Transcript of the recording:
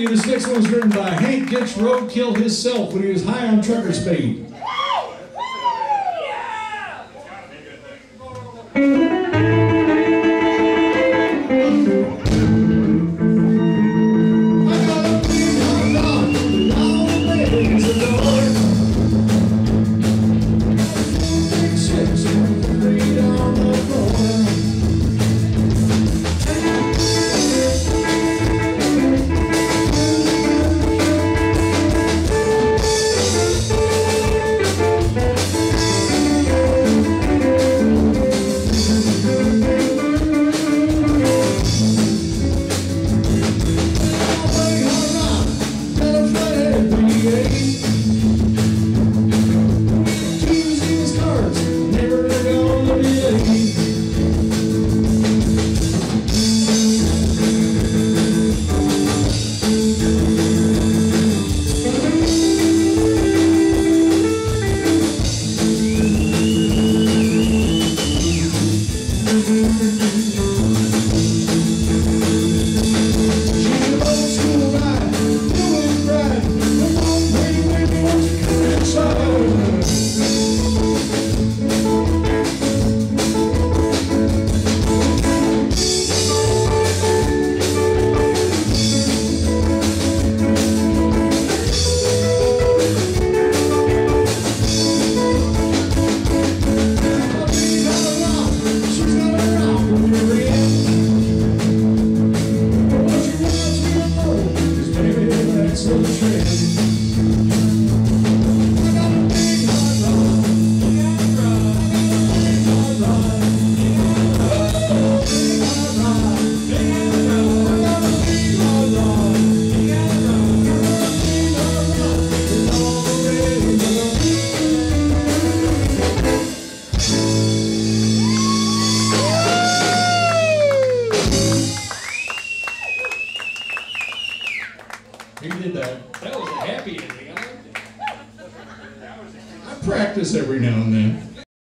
you. This next one's written by Hank Gets Roadkill himself when he was high on trucker speed. He did that. That was a happy ending. I liked it. I practice every now and then.